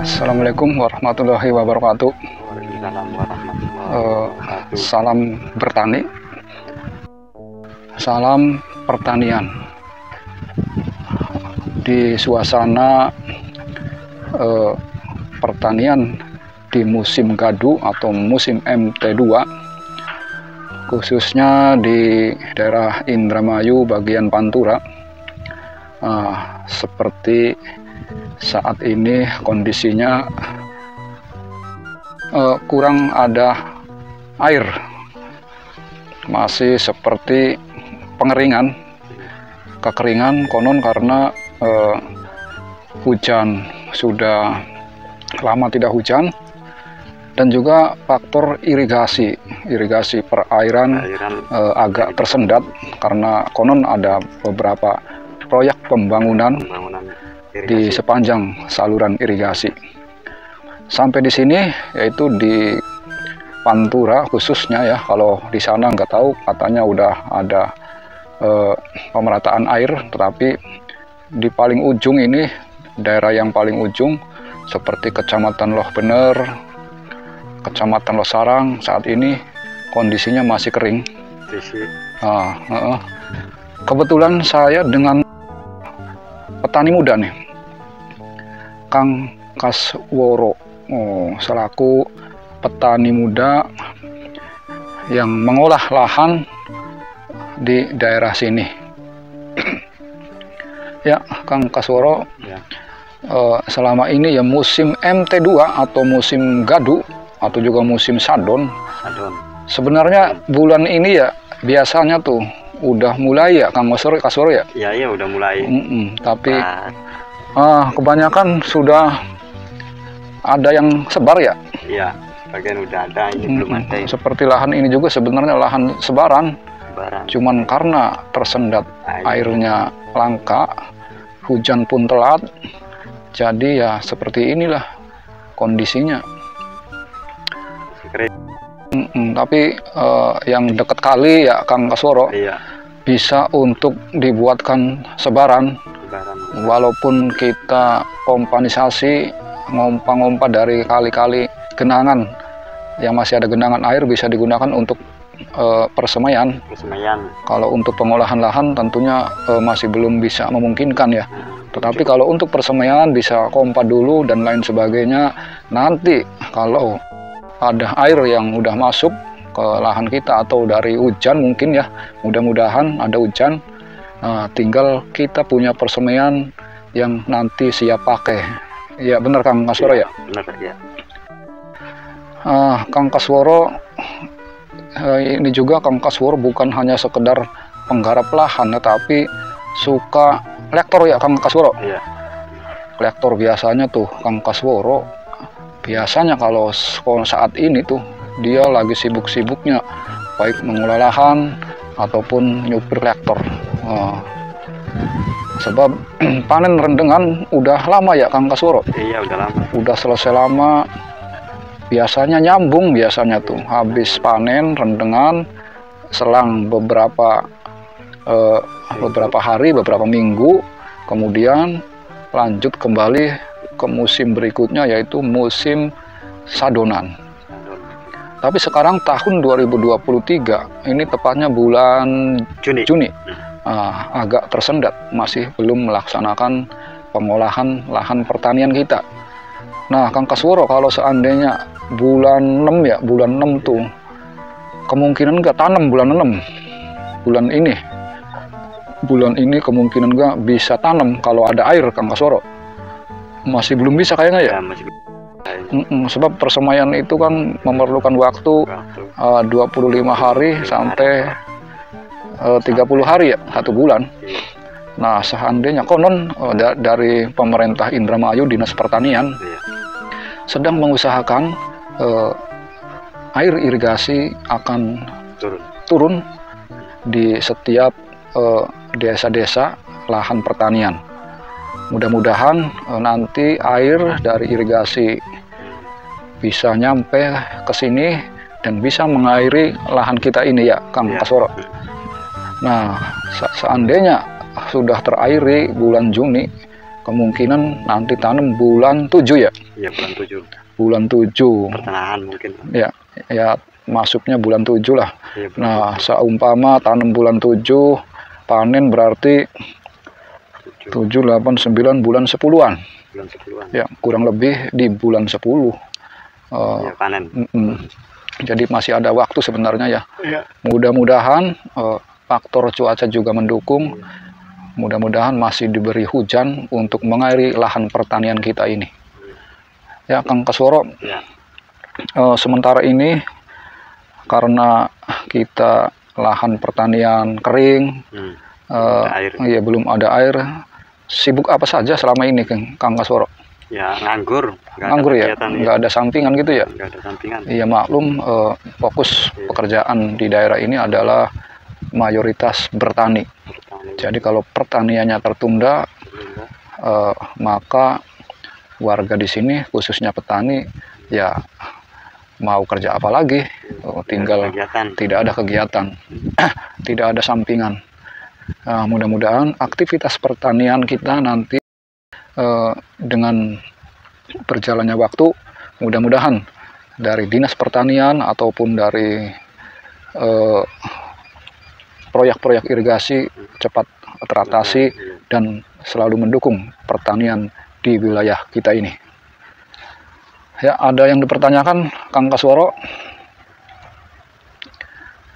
Assalamualaikum warahmatullahi wabarakatuh. Salam bertani, salam pertanian. Di suasana pertanian di musim gadu atau musim MT2, khususnya di daerah Indramayu bagian Pantura, seperti saat ini kondisinya kurang ada air, masih seperti pengeringan, kekeringan, konon karena hujan sudah lama tidak hujan, dan juga faktor irigasi perairan agak tersendat karena konon ada beberapa proyek pembangunan di sepanjang saluran irigasi. Sampai di sini, yaitu di Pantura khususnya ya, kalau di sana nggak tahu, katanya udah ada pemerataan air, tetapi di paling ujung ini, daerah yang paling ujung, seperti Kecamatan Lohbener, Kecamatan Losarang, saat ini kondisinya masih kering. Kebetulan saya dengan petani muda nih, Kang Kasworo, selaku petani muda yang mengolah lahan di daerah sini. Ya, Kang Kasworo, ya. Selama ini ya musim MT2 atau musim gadu atau juga musim sadon. Sebenarnya bulan ini ya biasanya tuh udah mulai ya, Kang Kasworo ya? Iya, udah mulai. Tapi kebanyakan sudah ada yang sebar ya? Iya, bagian udah ada, ini belum ada. Seperti lahan ini juga sebenarnya lahan sebaran. Cuman karena tersendat airnya langka, hujan pun telat, jadi ya seperti inilah kondisinya. Tapi yang dekat kali ya Kang Kasworo, iya, bisa untuk dibuatkan sebaran. Walaupun kita kompanisasi, ngompa-ngompa dari kali-kali genangan, yang masih ada genangan air bisa digunakan untuk persemaian. Kalau untuk pengolahan lahan tentunya masih belum bisa memungkinkan ya. Tetapi kalau untuk persemaian bisa kompa dulu dan lain sebagainya. Nanti kalau ada air yang udah masuk ke lahan kita atau dari hujan mungkin ya, mudah-mudahan ada hujan, tinggal kita punya persemaian yang nanti siap pakai. Ya benar Kang Kasworo ya? Benar ya. Kang Kasworo, ini juga Kang Kasworo bukan hanya sekedar penggarap lahan, tetapi suka lektor ya Kang Kasworo? Iya. Lektor biasanya tuh Kang Kasworo. Biasanya kalau saat ini tuh dia lagi sibuk-sibuknya, baik mengolah lahan ataupun nyupir traktor. Sebab panen rendengan udah lama ya Kang Kasworo? Iya, udah lama. Udah selesai lama. Biasanya nyambung tuh. Habis panen rendengan, selang beberapa hari, beberapa minggu, kemudian lanjut kembali ke musim berikutnya, yaitu musim sadonan. Tapi sekarang tahun 2023 ini tepatnya bulan Juni. Agak tersendat, masih belum melaksanakan pengolahan lahan pertanian kita. Nah Kang Kasworo, kalau seandainya bulan 6 tuh kemungkinan nggak tanam bulan ini kemungkinan nggak bisa tanam kalau ada air Kang Kasworo? Masih belum bisa kayaknya ya? Sebab persemaian itu kan memerlukan waktu 25 hari sampai 30 hari ya, 1 bulan. Nah seandainya konon dari pemerintah Indramayu, Dinas Pertanian sedang mengusahakan air irigasi akan turun di setiap desa-desa lahan pertanian. Mudah-mudahan nanti air dari irigasi bisa nyampe ke sini dan bisa mengairi lahan kita ini ya Kang Kasworo. Nah seandainya sudah terairi bulan Juni, kemungkinan nanti tanam bulan 7 ya? Iya, bulan 7. Bulan 7. Pertengahan mungkin. Ya, ya masuknya bulan 7 lah. Ya, bulan nah, 7. Seumpama tanam bulan 7, panen berarti 7, 8, 9, bulan 10-an. Bulan 10-an. Ya, kurang lebih di bulan 10. Ya, panen. Jadi masih ada waktu sebenarnya ya. Ya. Mudah-mudahan faktor cuaca juga mendukung. Mudah-mudahan masih diberi hujan untuk mengairi lahan pertanian kita ini. Ya, Kang Kasworo. Ya. Sementara ini karena kita lahan pertanian kering, ya belum ada air. Sibuk apa saja selama ini, Kang Kasworo? Ya, nganggur. Nganggur ya? Nggak ada sampingan gitu ya? Nggak ada sampingan. Iya, maklum fokus pekerjaan di daerah ini adalah mayoritas bertani. Jadi kalau pertaniannya tertunda, maka warga di sini, khususnya petani, ya mau kerja apa lagi? Tinggal tidak ada kegiatan, tidak ada sampingan. Nah, mudah-mudahan aktivitas pertanian kita nanti dengan berjalannya waktu, mudah-mudahan dari dinas pertanian ataupun dari proyek-proyek irigasi cepat teratasi dan selalu mendukung pertanian di wilayah kita ini. Ya, ada yang dipertanyakan, Kang Kasworo?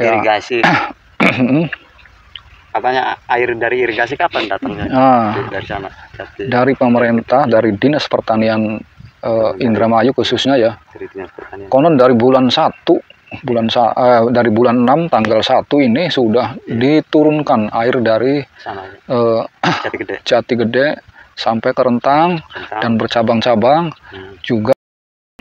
Ya. Irigasi. Katanya air dari irigasi kapan datangnya? Nah, dari sana. Dari pemerintah, dari dinas pertanian Indramayu khususnya ya. Konon dari bulan 6 tanggal 1 ini sudah diturunkan air dari sana, Jati Gede sampai ke Rentang dan bercabang-cabang. Juga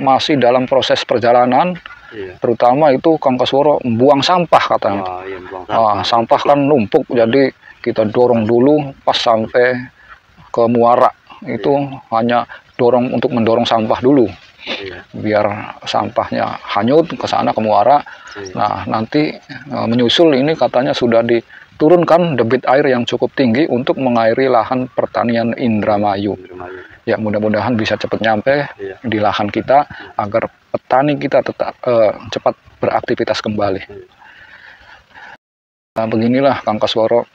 masih dalam proses perjalanan. Iya. Terutama itu Kang Kasworo buang sampah katanya. Oh, iya, buang sampah. Sampah kan numpuk, jadi kita dorong dulu pas sampai ke Muara itu. Iya. Hanya dorong untuk mendorong sampah dulu. Iya. Biar sampahnya hanyut ke sana ke Muara. Iya. Nah, nanti menyusul ini katanya sudah diturunkan debit air yang cukup tinggi untuk mengairi lahan pertanian Indramayu. Ya, mudah-mudahan bisa cepat nyampe di lahan kita agar petani kita tetap cepat beraktivitas kembali. Nah, beginilah Kang Kasworo,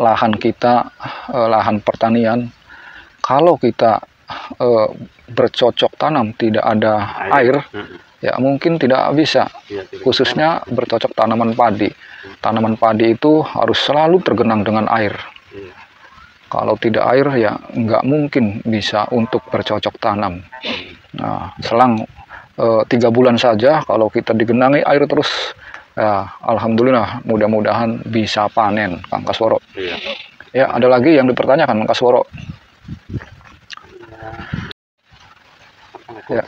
lahan kita, lahan pertanian. Kalau kita bercocok tanam tidak ada air, ya mungkin tidak bisa. Khususnya bercocok tanaman padi. Tanaman padi itu harus selalu tergenang dengan air. Kalau tidak air ya nggak mungkin bisa untuk bercocok tanam. Nah, selang 3 bulan saja kalau kita digenangi air terus, ya alhamdulillah mudah-mudahan bisa panen, Kang Kasworo. Iya. Ya, ada lagi yang dipertanyakan, Kang Kasworo? Ya.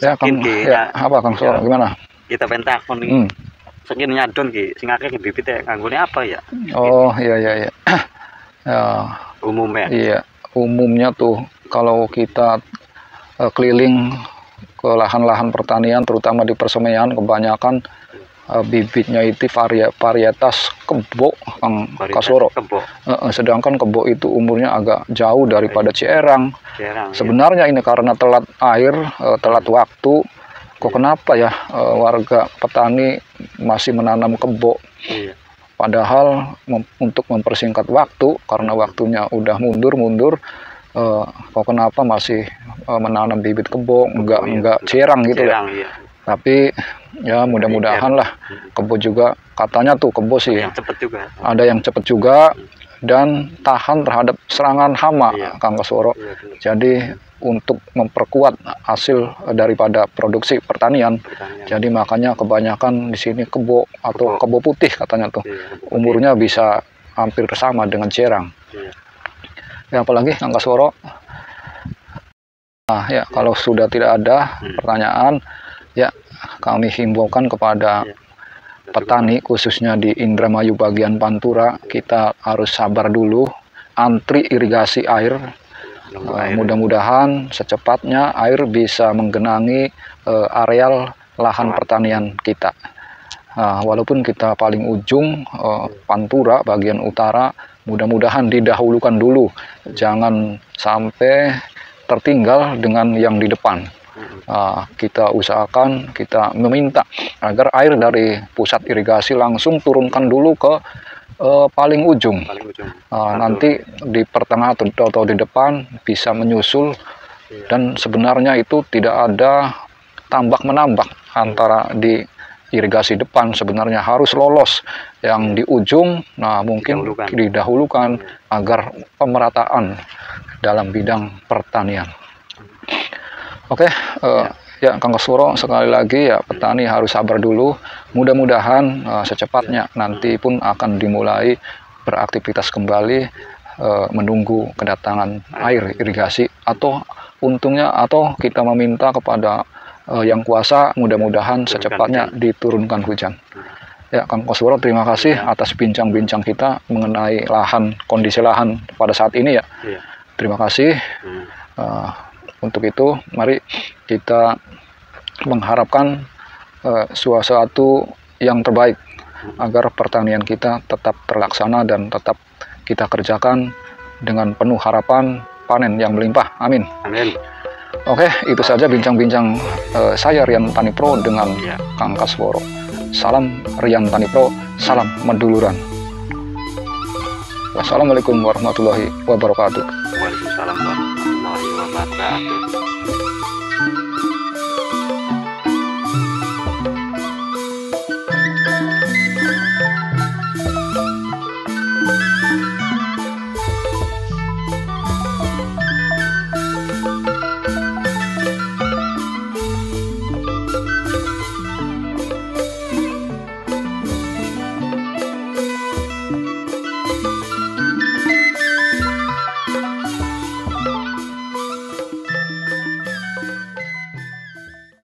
Ya, Kang, ya, apa Kang Kasworo? Gimana? Kita pentakon nih. Saking nyadon ki sing akeh bibit ya nganggone apa ya? Oh, iya. Ya, umumnya. Iya, umumnya tuh kalau kita keliling ke lahan-lahan pertanian terutama di persemaian kebanyakan bibitnya itu varietas kebo, Kang Kasworo. Sedangkan kebo itu umurnya agak jauh daripada Ciherang. Sebenarnya ini karena telat air, telat waktu. Kok kenapa ya warga petani masih menanam kebo? Iya. Padahal untuk mempersingkat waktu karena waktunya udah mundur-mundur, kok kenapa masih menanam bibit kebo? Enggak Ciherang gitu ya. Iya. Tapi ya mudah-mudahan lah kebo juga katanya tuh kebo sih. Yang cepet juga. Ada yang cepet juga dan tahan terhadap serangan hama, iya, Kang Kasworo. Iya, jadi untuk memperkuat hasil daripada produksi pertanian. Jadi makanya kebanyakan di sini kebo atau kebo putih katanya tuh. Iya, umurnya bisa hampir sama dengan Ciherang. Iya. Ya, apalagi Kang Kasworo? Nah, ya, iya, kalau sudah tidak ada pertanyaan, ya kami himbaukan kepada petani khususnya di Indramayu bagian Pantura, kita harus sabar dulu, antri irigasi air. Mudah-mudahan secepatnya air bisa menggenangi areal lahan pertanian kita. Walaupun kita paling ujung Pantura bagian utara, mudah-mudahan didahulukan dulu, jangan sampai tertinggal dengan yang di depan. Kita usahakan, kita meminta agar air dari pusat irigasi langsung turunkan dulu ke paling ujung, nanti di pertengahan atau di depan bisa menyusul. Dan sebenarnya itu tidak ada tambak menambak antara di irigasi depan, sebenarnya harus lolos yang di ujung. Nah, mungkin didahulukan agar pemerataan dalam bidang pertanian. Oke, ya Kang Kasworo, sekali lagi ya petani harus sabar dulu. Mudah-mudahan secepatnya nanti pun akan dimulai beraktivitas kembali, menunggu kedatangan air irigasi, atau untungnya atau kita meminta kepada yang kuasa, mudah-mudahan secepatnya diturunkan hujan. Ya, Kang Kasworo, terima kasih atas bincang-bincang kita mengenai lahan, kondisi lahan pada saat ini ya. Terima kasih. Untuk itu, mari kita mengharapkan sesuatu yang terbaik agar pertanian kita tetap terlaksana dan tetap kita kerjakan dengan penuh harapan panen yang melimpah. Amin. Amin. Oke, itu saja bincang-bincang saya Rian Tani Pro dengan Kang Kasworo. Salam Rian Tani Pro, salam Meduluran. Wassalamualaikum warahmatullahi wabarakatuh. Waalaikumsalam warahmatullahi wabarakatuh.